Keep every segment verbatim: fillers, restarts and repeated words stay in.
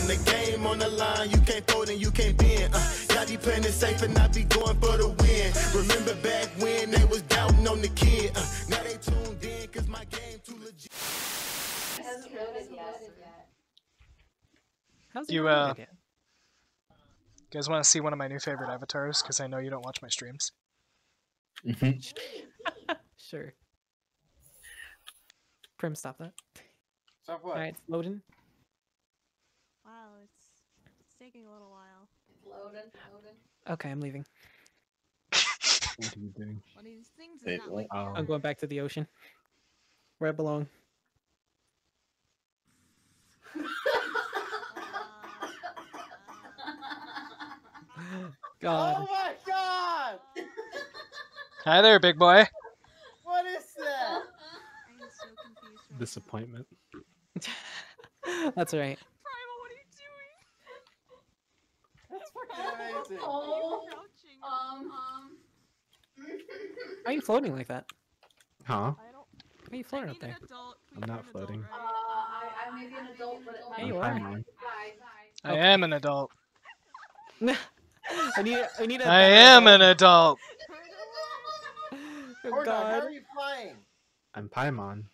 when the game on the line, you can't throw it and you can't bend. Uh, gotta be playing it safe and not be going for the win. Remember back when they was doubting on the kid. Uh, now they tuned in cause my game too legit. Hasn't loaded yet. How's it loaded yet? You guys want to see one of my new favorite avatars? Because I know you don't watch my streams. Mm-hmm. Sure. Prim, stop that. Stop what? Alright, it's loading. Wow, it's, it's taking a little while. It's loading, loading. Okay, I'm leaving. What are you doing? One of these things is not like oh. I'm going back to the ocean. Where I belong. God. Oh my god! Hi there, big boy. What is that? I am so confused. Right Disappointment. That's right. Primal, what are you doing? That's fucking amazing. Oh, um, um. Why are you floating like that? Huh? I don't... Why are you floating up there? I'm not floating. Adult, right? Uh, I, I may be an adult, but it might be. Hey, you are. Hi, hi. I okay. am an adult. I need. I need. A I am an adult. Oh, God. How are you playing? I'm Paimon.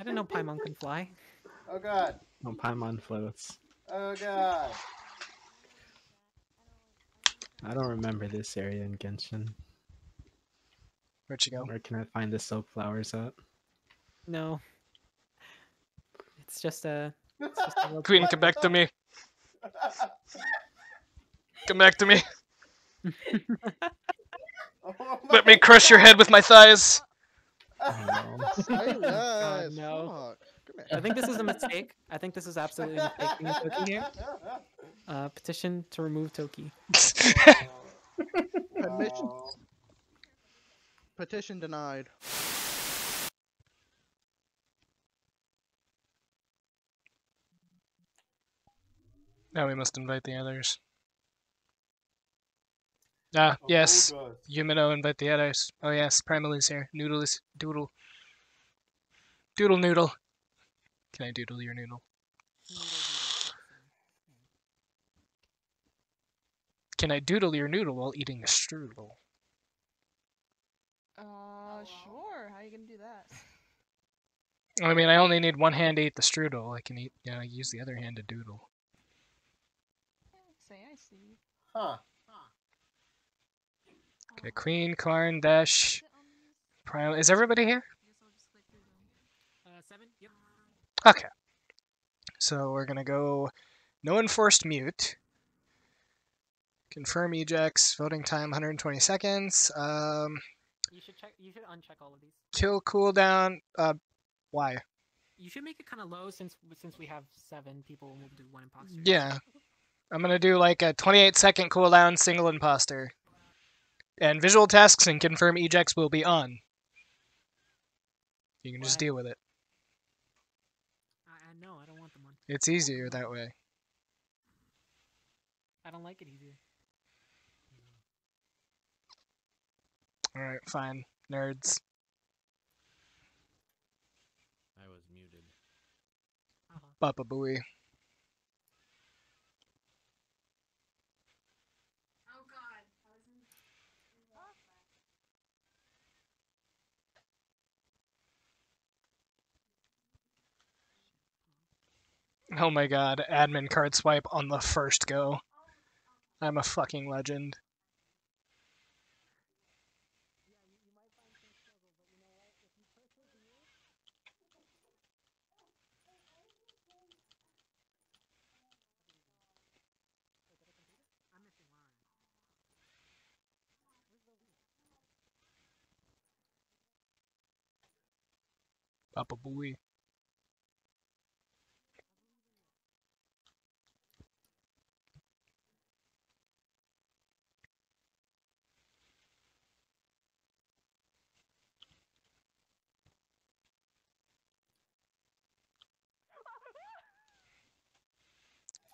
I didn't know Paimon can fly. Oh God. No, Paimon floats. Oh God. I don't remember this area in Genshin. Where'd you go? Where can I find the soap flowers at? No. It's just a. It's just a Queen, come back to me. Come back to me. Let me crush your head with my thighs. Oh, no. God, no. I think this is a mistake. I think this is absolutely a mistake. Being a Toki here. Uh, petition to remove Toki. Petition. Petition denied. Now we must invite the others. Ah, oh, yes. Oh, Yumino, invite the others. Oh, yes. Primal is here. Noodle is... Doodle. Doodle noodle. Can I doodle your noodle? Can I doodle your noodle while eating a strudel? Uh, sure. How are you gonna do that? I mean, I only need one hand to eat the strudel. I can eat... You know, use the other hand to doodle. Say I see. Huh. Okay, Queen, Karn, Dash, Prime. Is everybody here? Uh, seven? Yep. Okay. So we're gonna go no enforced mute. Confirm Ejax, voting time one hundred twenty seconds. Um You should check you should uncheck all of these. Kill cooldown, uh why? You should make it kinda low since since we have seven people and we'll do one imposter. Yeah. I'm gonna do like a twenty-eight second cooldown single imposter. And visual tasks and confirm ejects will be on. You can just deal with it. I, I know, I don't want them on. It's easier that way. I don't like it easier. Alright, fine. Nerds. I was muted. Uh-huh. Bapa Booey. Oh my god, admin card swipe on the first go. I'm a fucking legend. Papa Booey.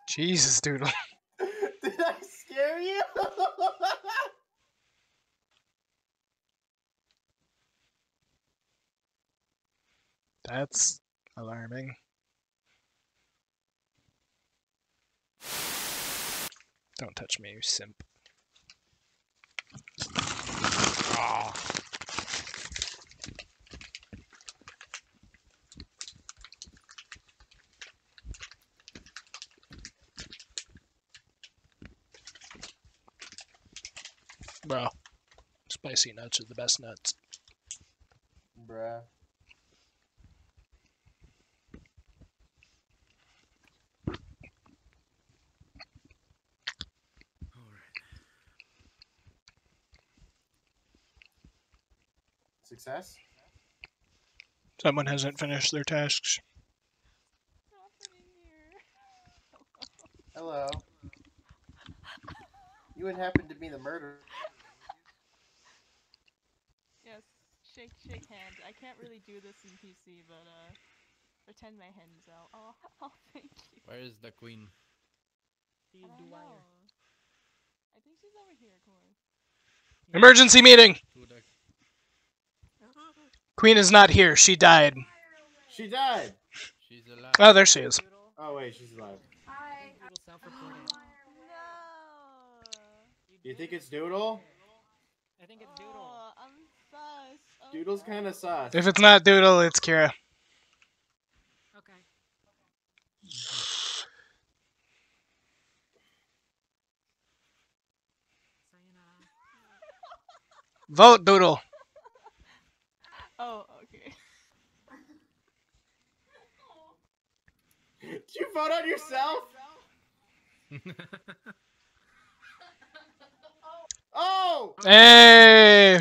Jesus, dude. Did I scare you? That's alarming. Don't touch me, you simp. Oh. Bro, spicy nuts are the best nuts. Bruh. Success? Someone hasn't finished their tasks. Hello. You would happen to be the murderer. Yes, shake, shake hands. I can't really do this in P C, but uh, pretend my hand's out. Oh, oh, thank you. Where is the queen? I don't know. I think she's over here, Corn. Emergency meeting! Queen is not here. She died. She died. She's alive. Oh, there she is. Oh wait, she's alive. Hi. Do you think it's Doodle? I think it's Doodle. Oh, I'm sus. Oh, Doodle's kind of sus. If it's not Doodle, it's Kira. Okay. Vote Doodle. Oh, okay. Did you vote on yourself? Oh! Hey!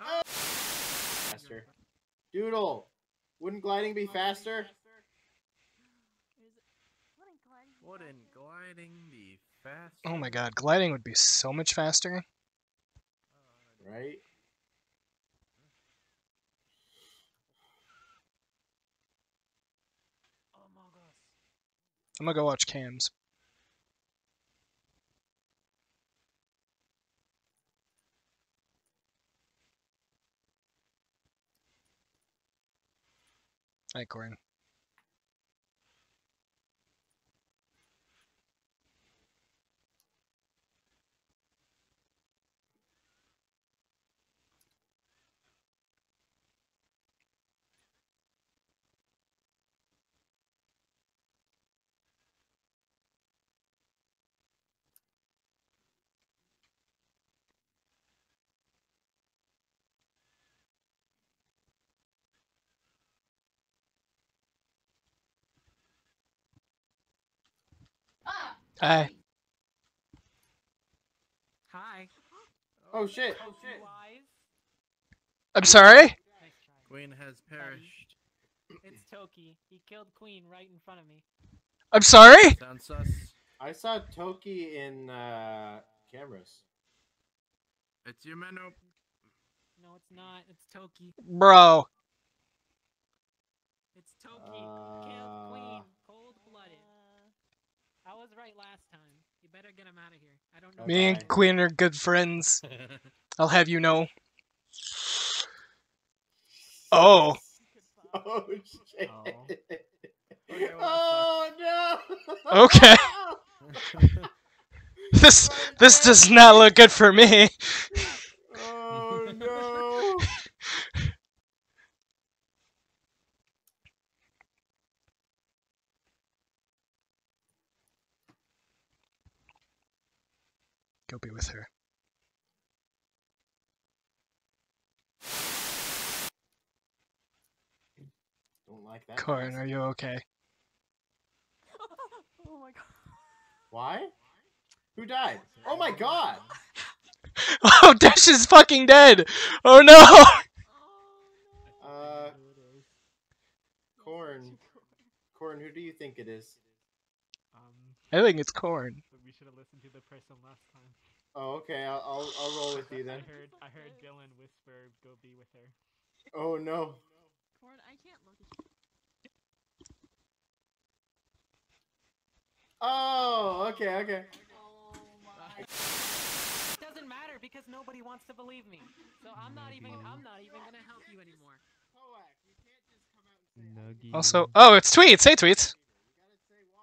Oh. Faster. Doodle, wouldn't gliding be faster? Wouldn't gliding be faster? Oh my god, gliding would be so much faster. Right? I'm gonna go watch cams. Hi, Corin. Hi. Hi. Oh shit. Oh shit. I'm sorry? Queen has perished. It's Toki. He killed Queen right in front of me. I'm sorry? I saw Toki in uh cameras. It's your Yumeno. No, it's not. It's Toki. Bro. It's Toki. Uh... Killed Queen. Cold-blooded. I was right last time. You better get him out of here. I don't know. Me and Queen are good friends. I'll have you know. Oh. Oh shit. Oh, oh no. Okay. this this does not look good for me. Oh no. Go be with her. Don't like that. Corin, are you okay? Oh my god. Why? Who died? Oh my god! Oh, Dash is fucking dead! Oh no! Uh. Corin. Corin, who do you think it is? I think it's Corin. We should have listened to the person last time. Oh, okay. I'll I'll, I'll roll with you then. I heard I heard Dylan whisper, "Go be with her." Oh no. Corin, I can't look at you. Oh, okay, okay. Oh my. It doesn't matter because nobody wants to believe me, so I'm not even I'm not even gonna help you anymore. Also, oh, it's tweets. Hey, tweets.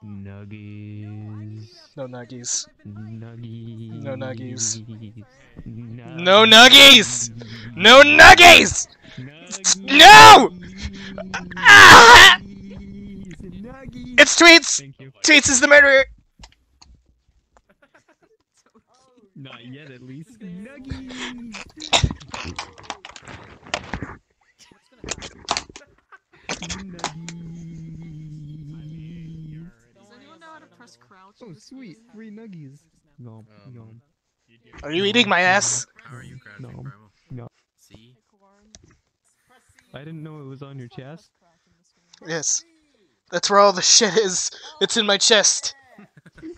Nuggies. No nuggies. Nuggies. No nuggies. Nuggies. No nuggies! No nuggies! Nuggies. No! Nuggies. Ah! Nuggies. It's Tweets! Tweets is the murderer! Not yet, at least. Nuggies! Nuggies. Does anyone know how to press crouch? Oh, sweet. Three nuggies. No, um, no. Are you eating my ass? How are you crouching, Primal? No. See? I didn't know it was on your chest. Yes. That's where all the shit is. It's in my chest. Good one,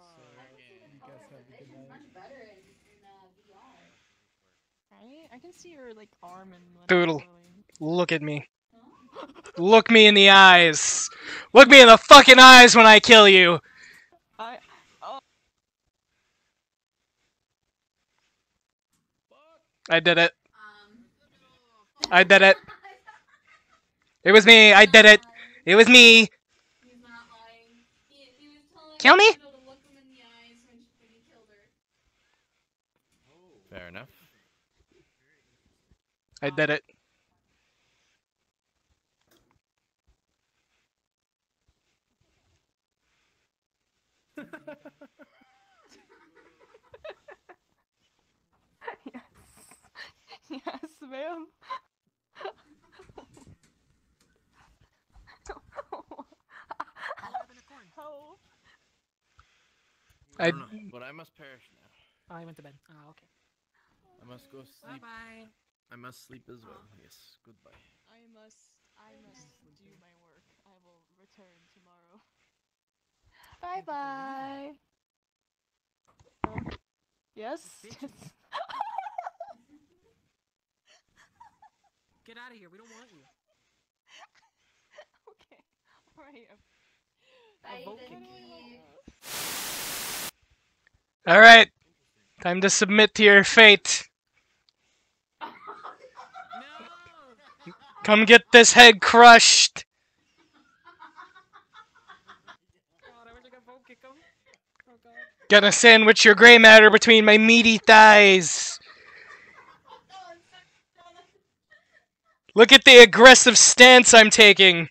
so you guys have a good night. Much better in, in uh, V R. Right? I can see your like arm and like, Poodle, look at me. Huh? Look me in the eyes. Look me in the fucking eyes when I kill you. I. Oh. I did it. Um. I did it. It was me. I did it. It was me. Kill me? Fair enough. I did it. Yes. Yes, ma'am. Help. I, I don't know, but I must perish now. Oh, I went to bed. Oh, okay. I must go sleep. Bye-bye. I must sleep as well. Yes, goodbye. I must, I must do my work. I will return tomorrow. Bye-bye. Oh. Yes? Get out of here. We don't want you. Okay. All right. Bye, Alright, time to submit to your fate. No. Come get this head crushed. Gonna sandwich your gray matter between my meaty thighs. Look at the aggressive stance I'm taking.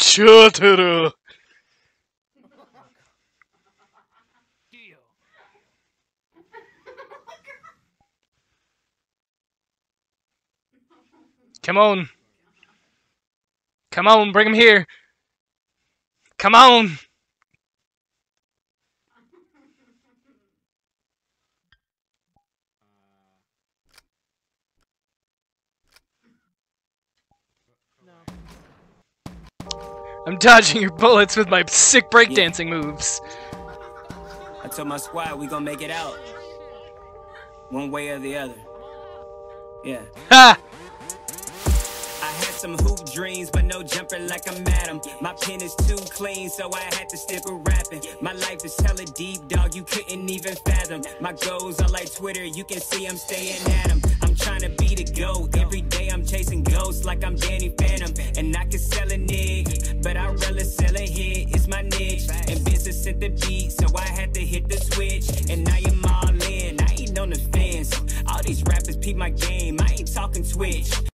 Chotaro. Come on. Come on, bring him here. Come on. I'm dodging your bullets with my sick breakdancing yeah. moves. I told my squad we gonna make it out. One way or the other. Yeah. Ha! I had some hoop dreams, but no jumper like I'm madam. My pen is too clean, so I had to stick with rapping. My life is hella deep, dog, you couldn't even fathom. My goals are like Twitter, you can see I'm staying at them. Trying to be the GOAT. Every day I'm chasing ghosts like I'm Danny Phantom. And I can sell a nigga, but I'd rather sell a hit. It's my niche. And business at the beat, so I had to hit the switch. And I am all in. I ain't on the fence. All these rappers peep my game. I ain't talking Twitch.